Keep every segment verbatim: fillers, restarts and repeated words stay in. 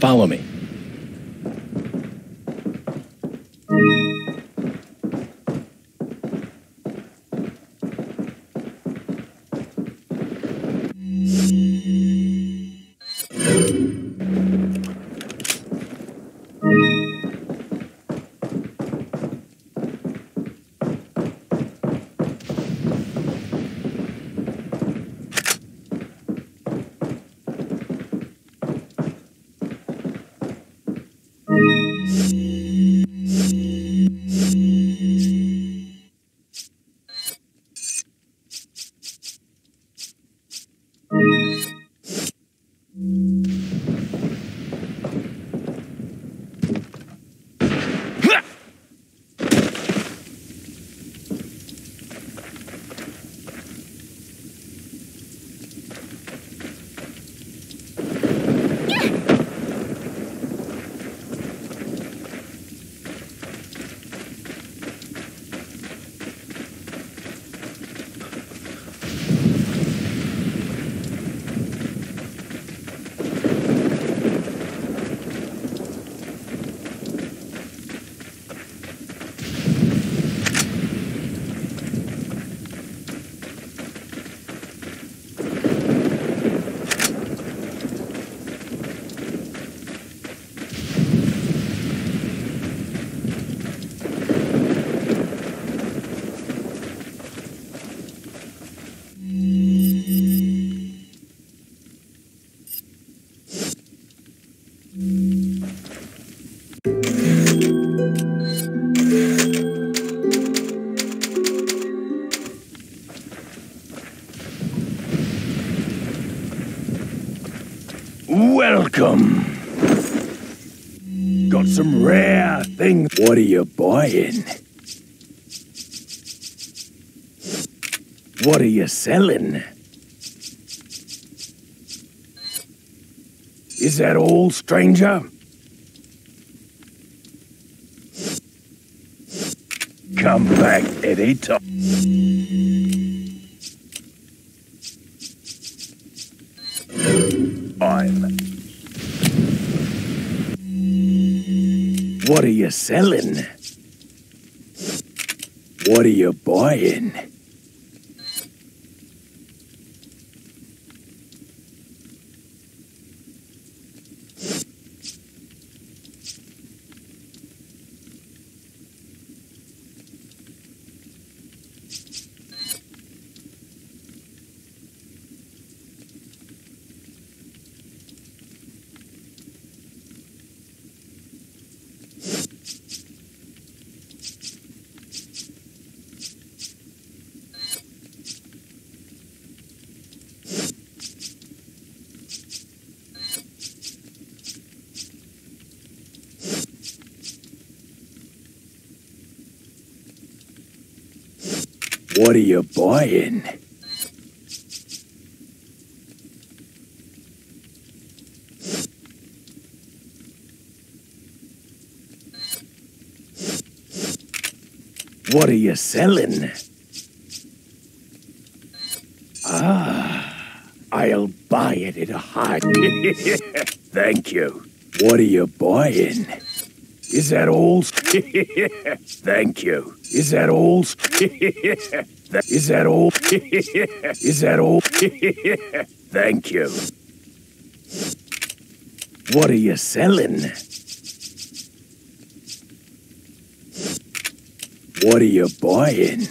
Follow me. Welcome. Got some rare things. What are you buying? What are you selling? Is that all, stranger? Come back any time. What are you selling? What are you buying? What are you buying? What are you selling? Ah, I'll buy it at a high. Thank you. What are you buying? Is that all? Thank you. Is that all? Is that all? Is that all? Thank you. What are you selling? What are you buying?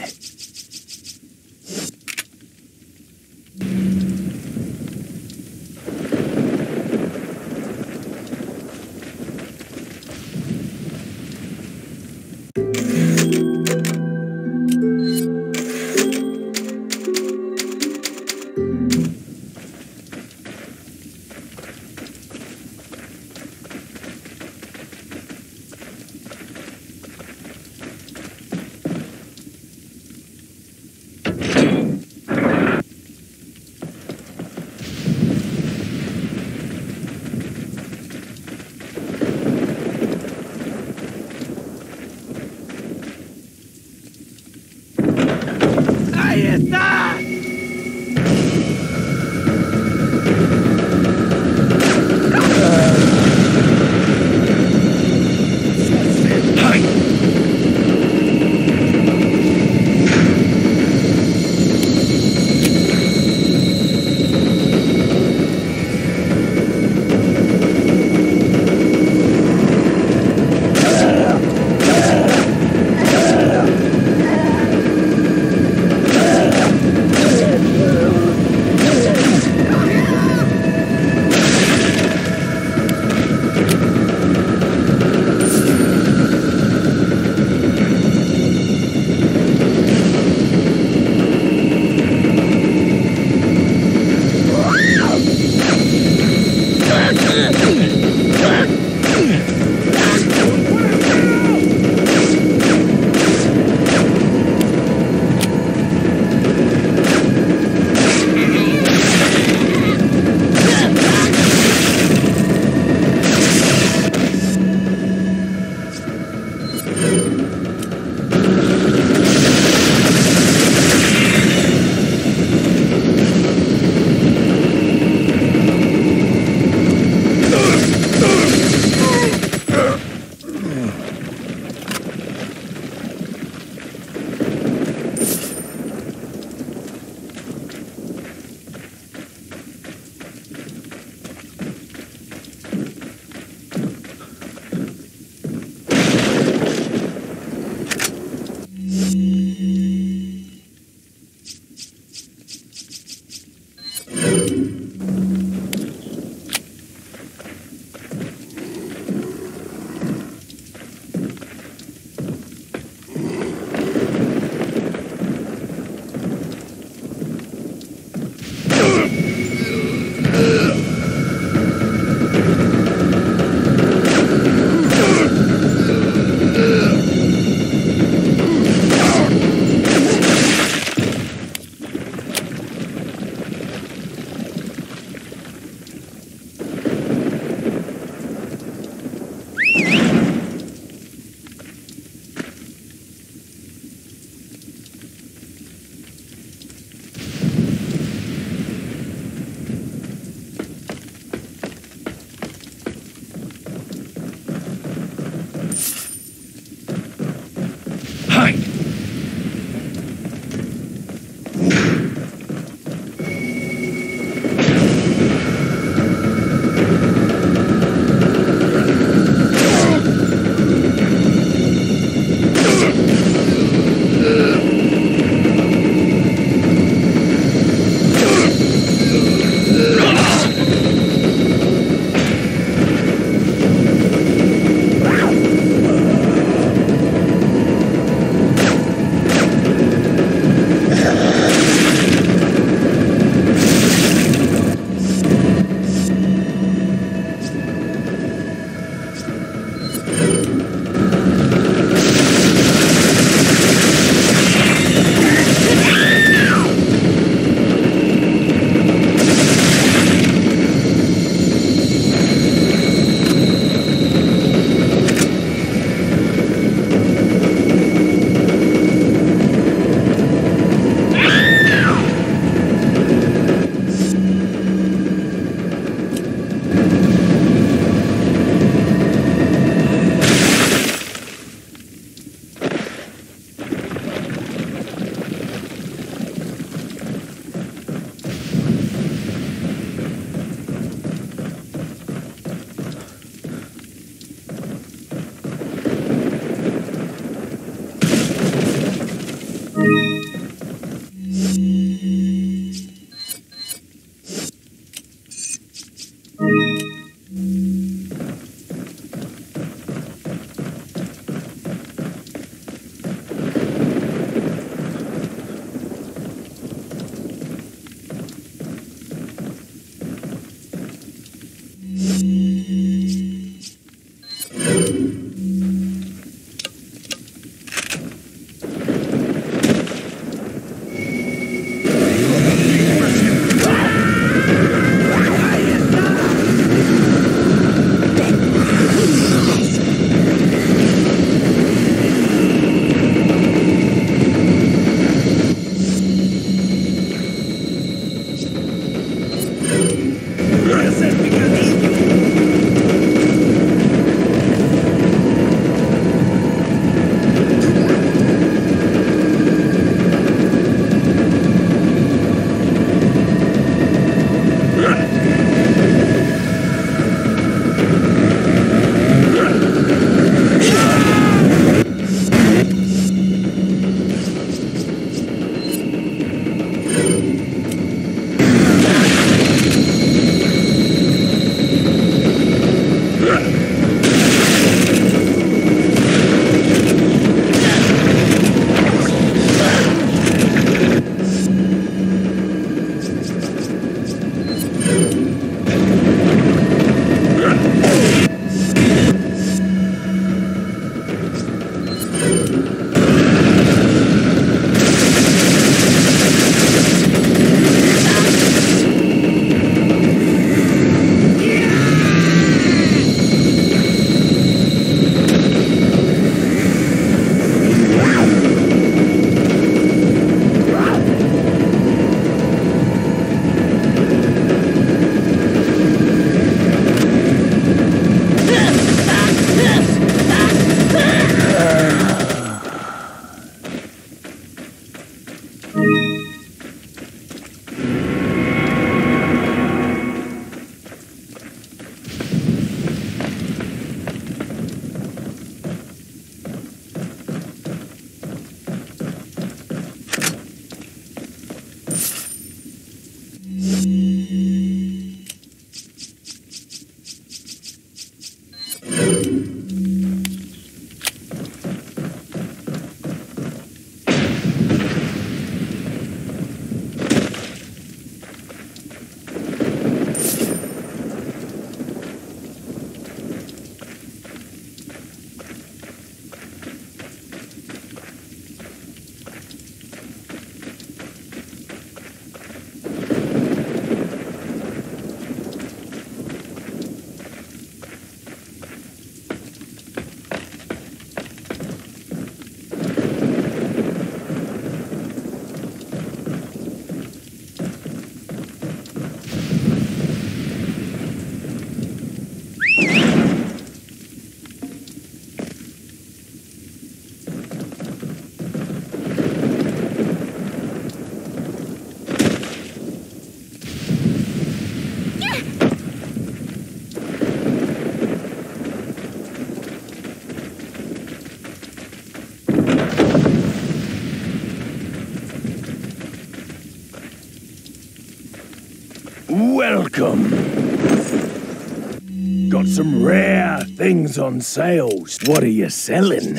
got some rare things on sales. What are you selling?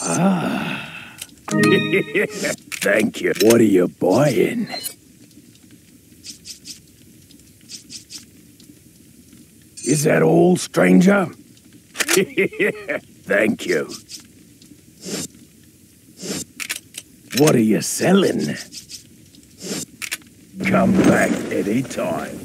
Ah. Thank you. What are you buying? Is that all, stranger? Thank you. What are you selling? Come back any time.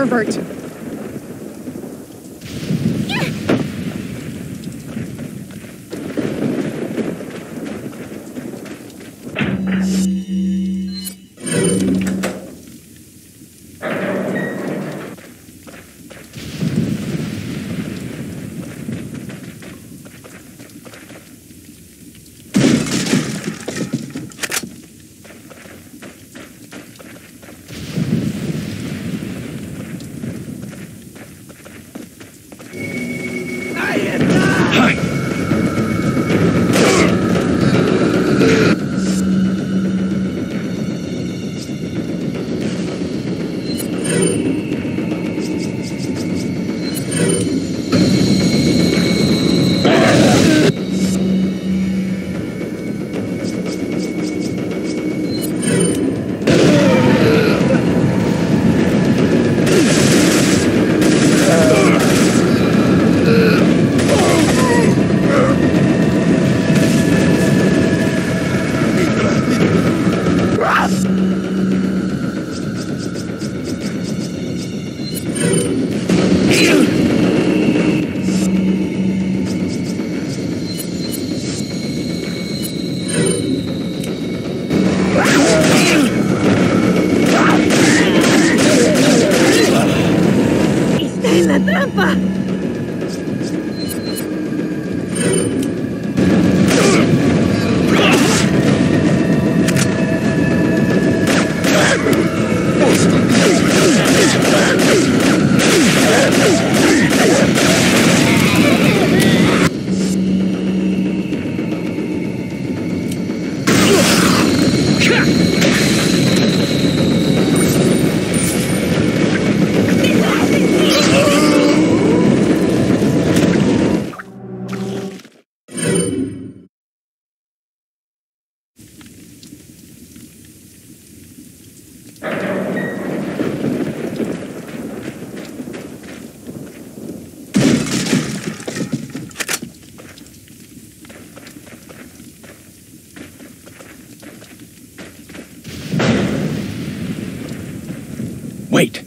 Pervert. Wait. Yeah.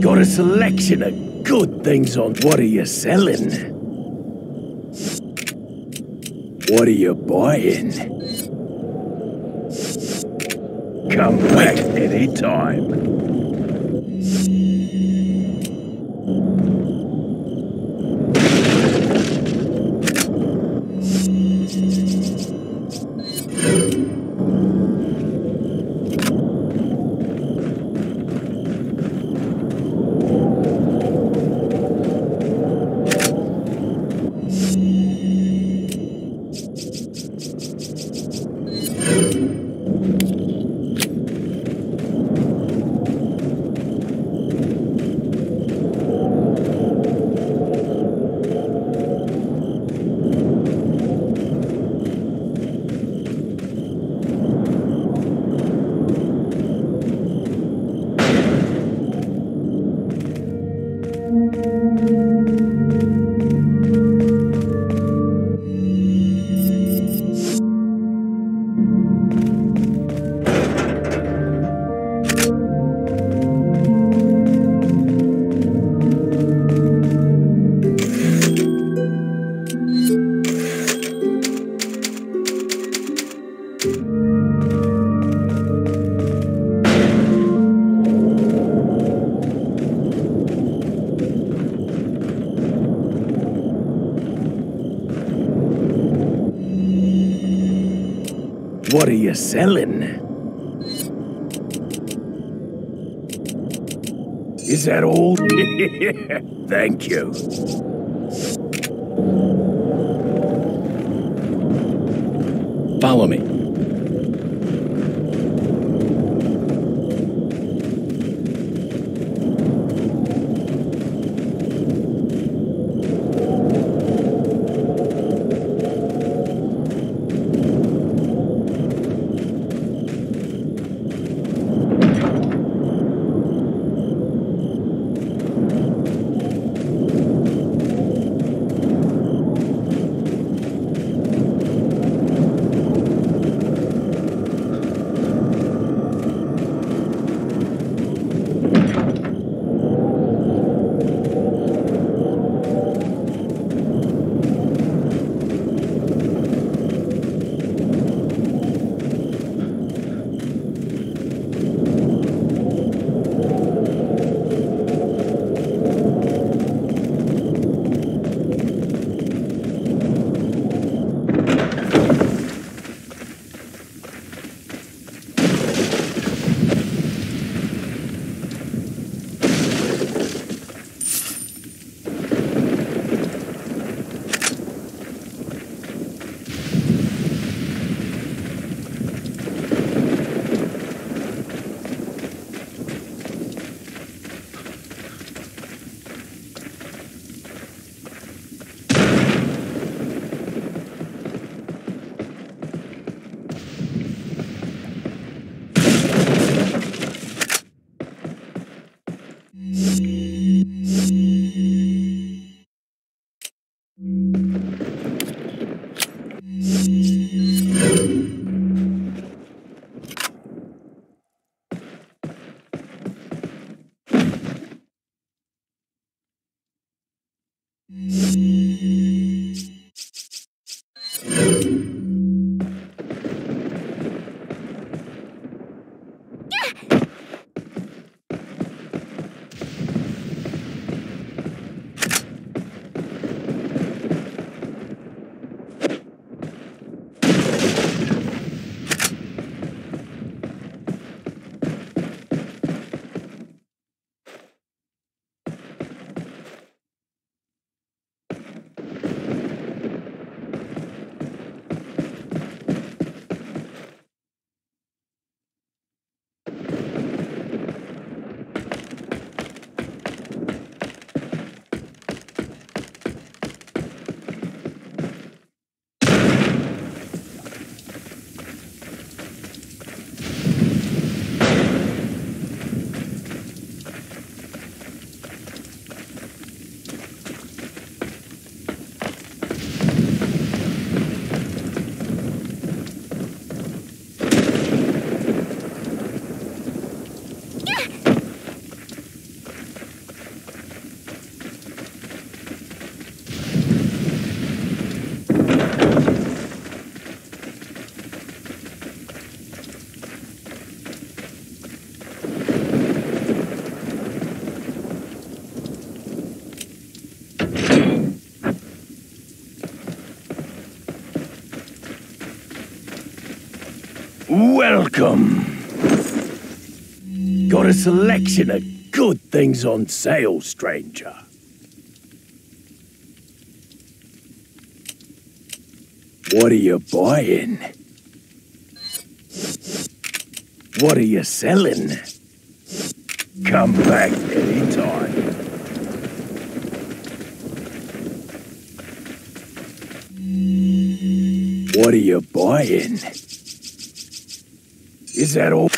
Got a selection of good things on. What are you selling? What are you buying? Come back any time. What are you selling? Is that all? Thank you. Follow me. Welcome. Got a selection of good things on sale, stranger. What are you buying? What are you selling? Come back anytime. What are you buying? Is that all?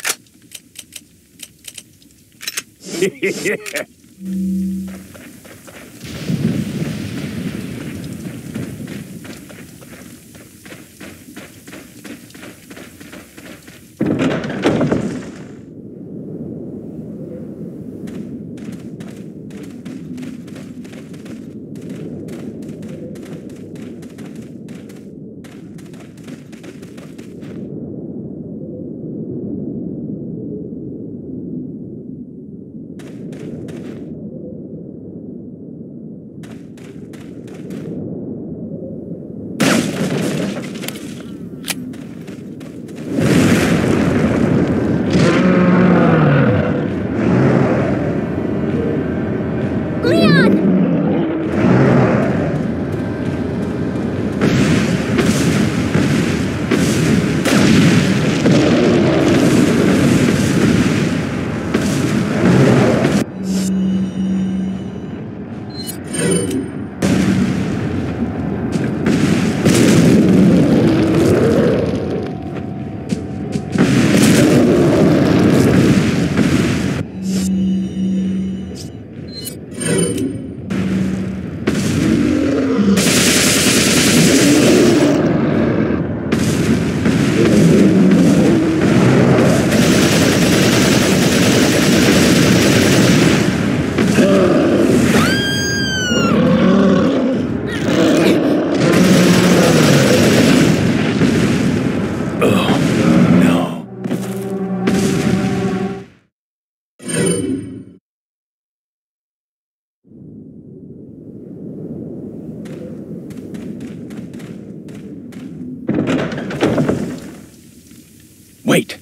Wait.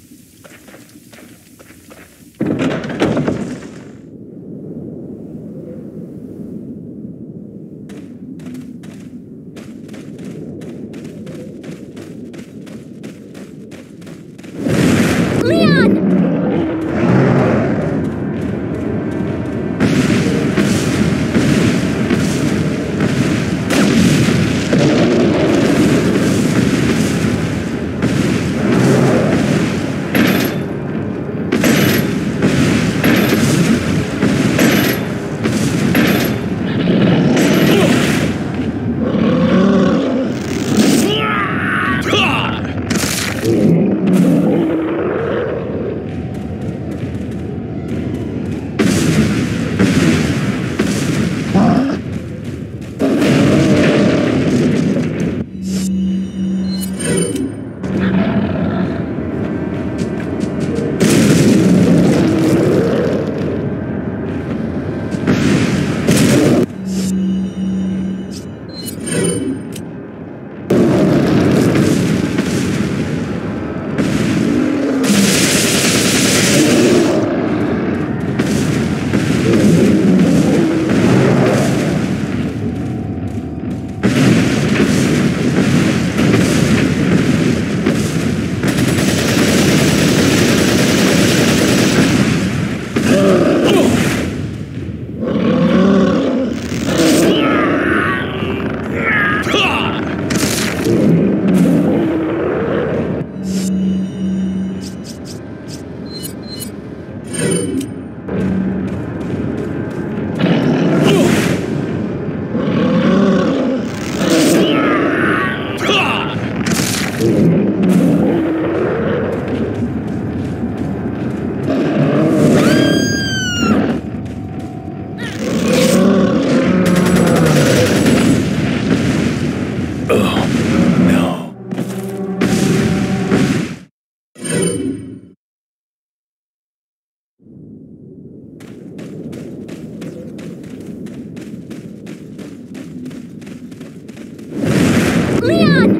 Leon!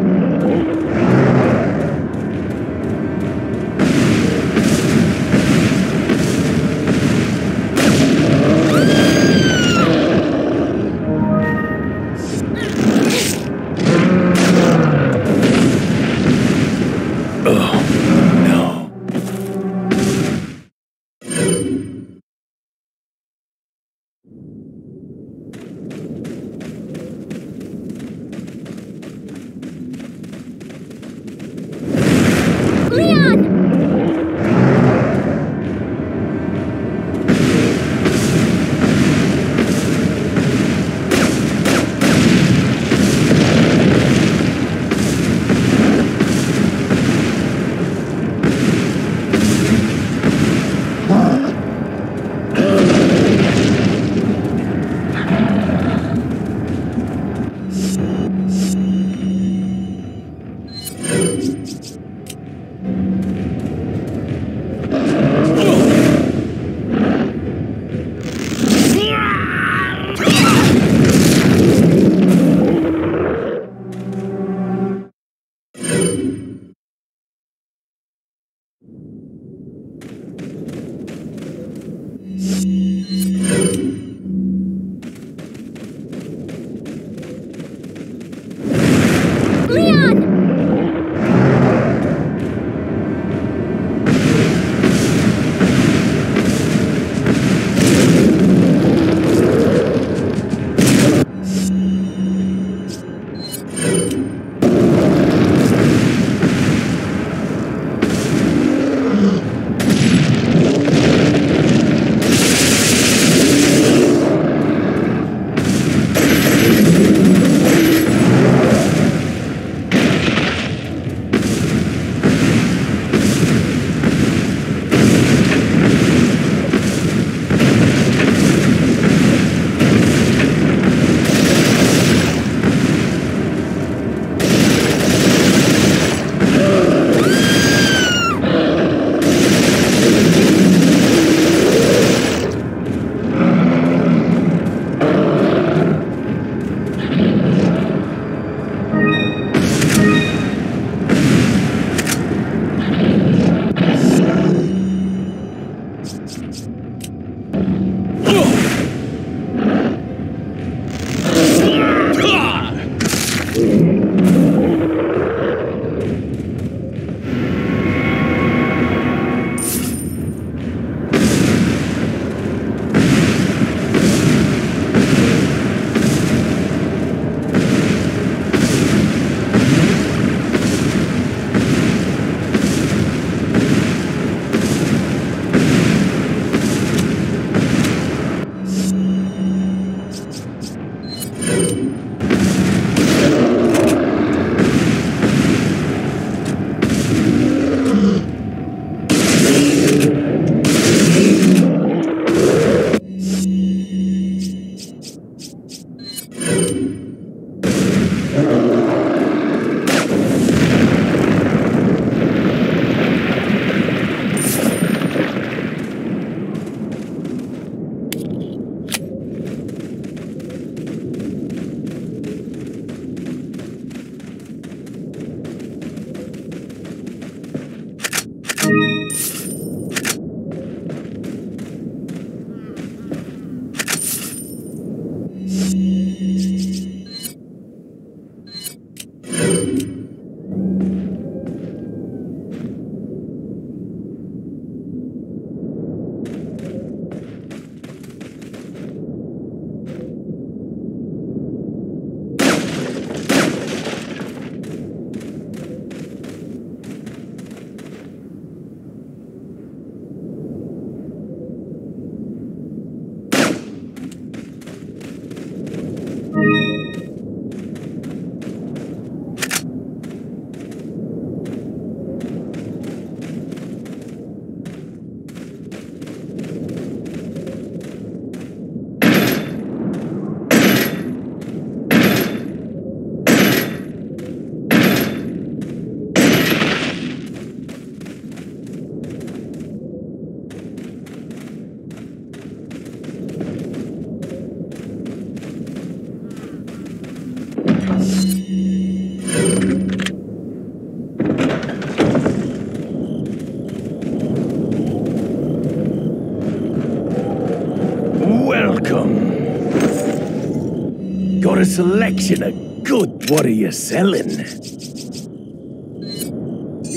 selection of good. What are you selling?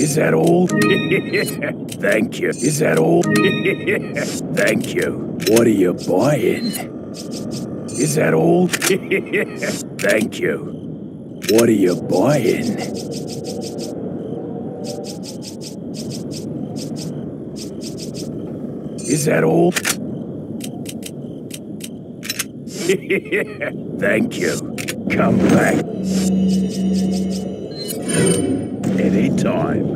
Is that all? Thank you. Is that all? Thank you. What are you buying? Is that all? Thank you. What are you buying? Is that all? Thank you. Come back. Anytime.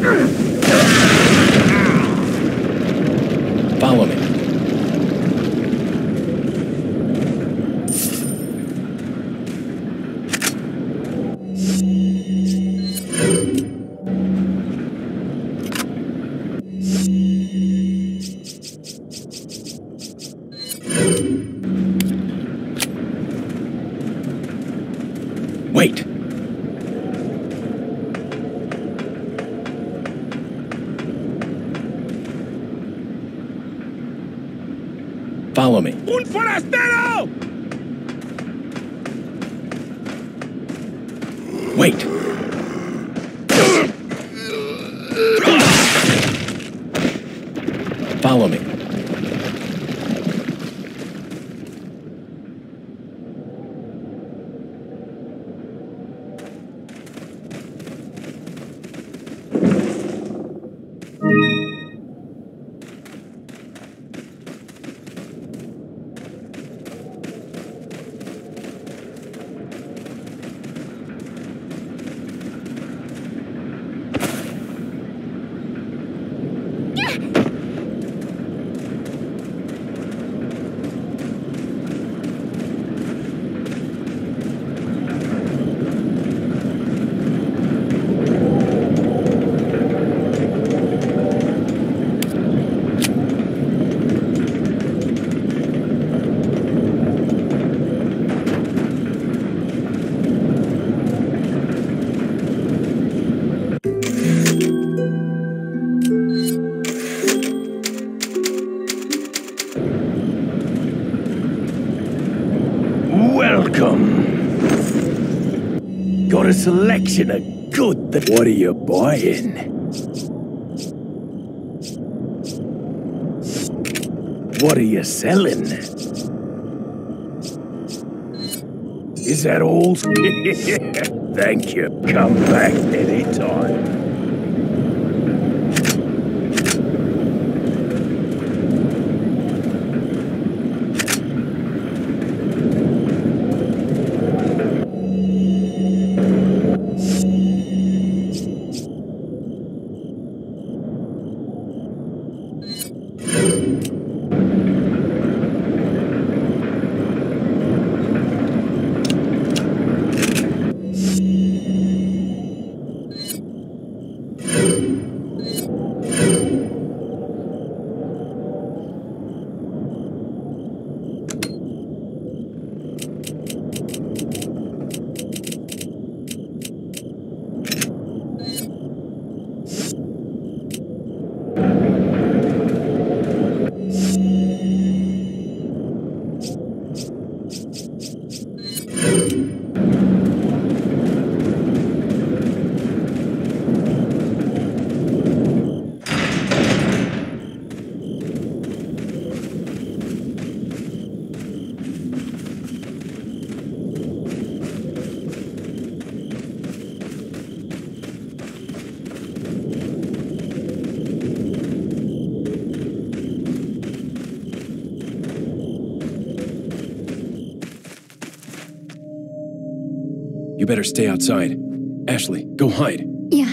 Grr! Follow me. Wait. Follow me. Un forastero! Wait. Follow me. Got a selection of good that- What are you buying? What are you selling? Is that all? Thank you. Come back anytime. You better stay outside. Ashley, go hide. Yeah.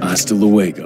Hasta luego.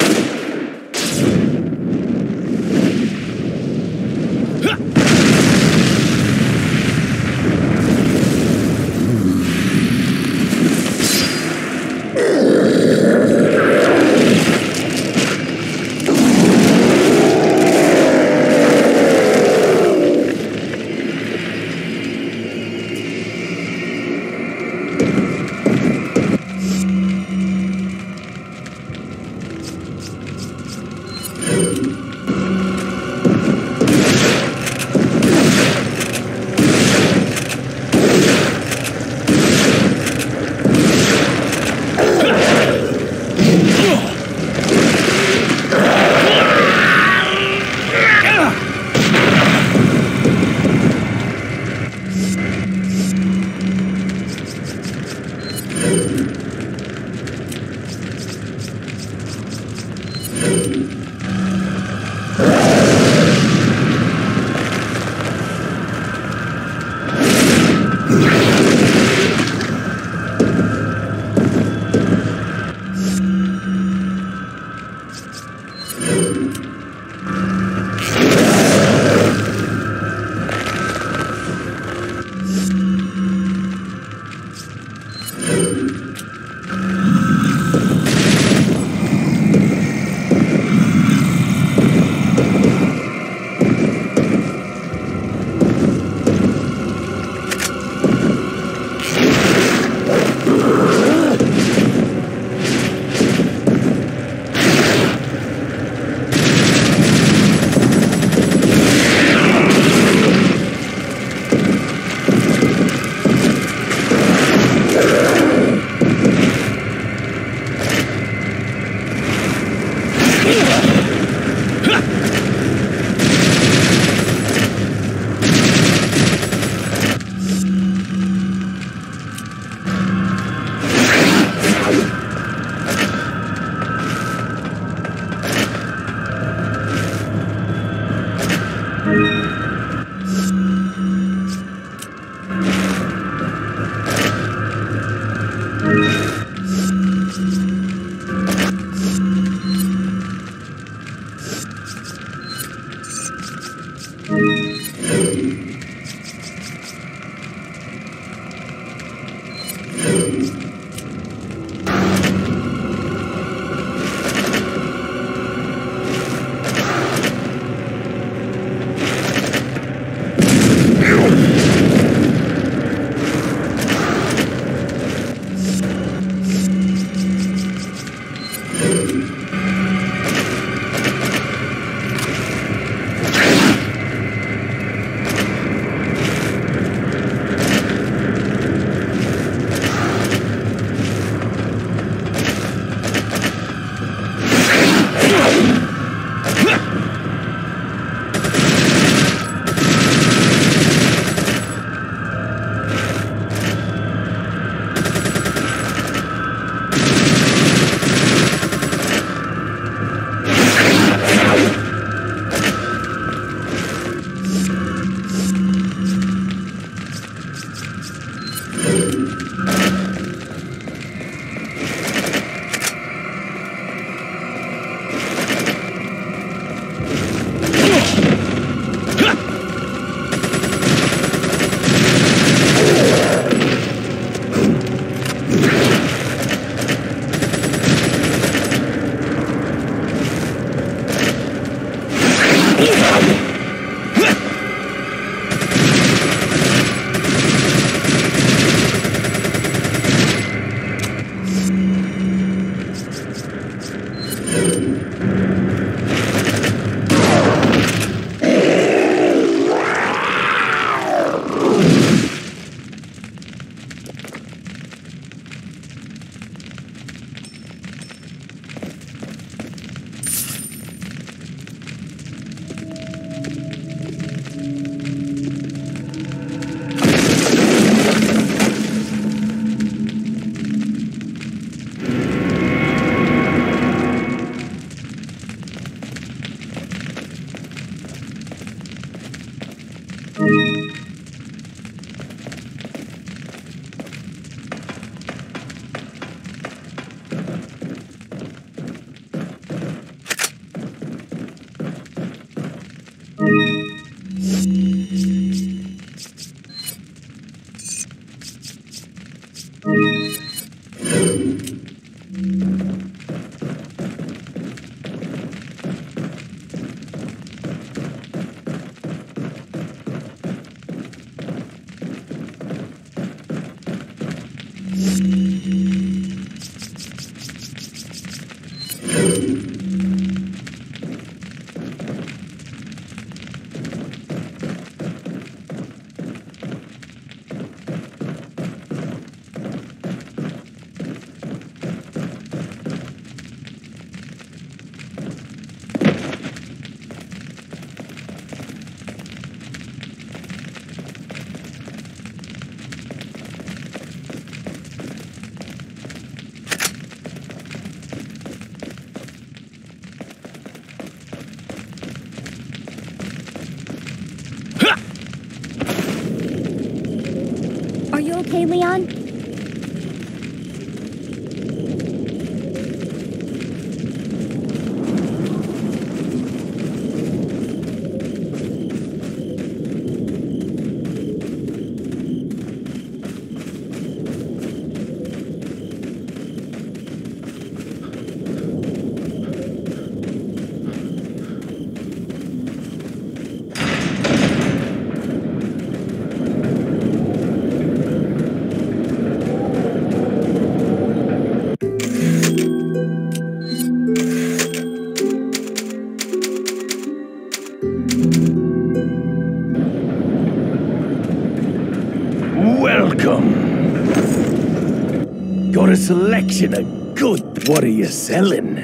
selection of good. What are you selling?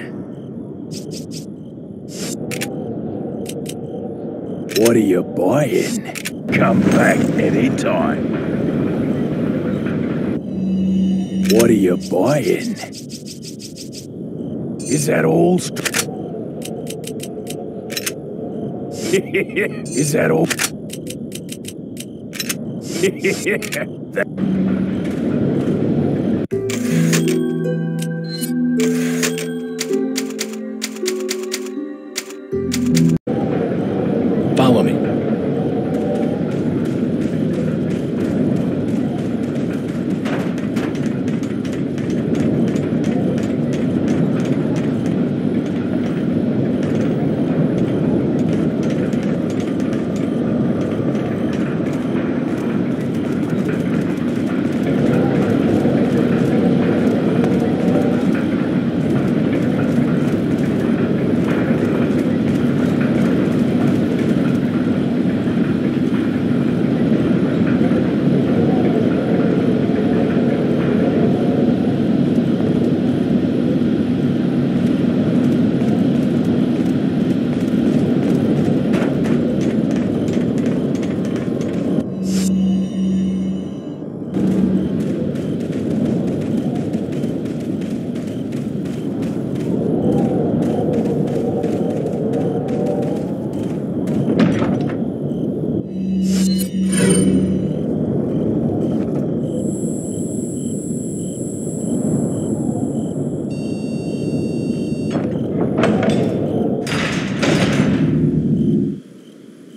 What are you buying? Come back anytime. What are you buying? Is that all? Is that all? Follow me.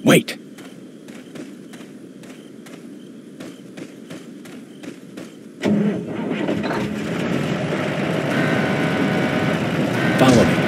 Wait. Follow me.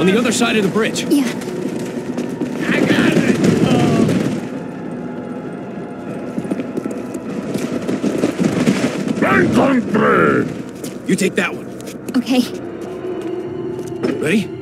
On the other side of the bridge. Yeah. I got it. Oh. Run country. You take that one. Okay. Ready?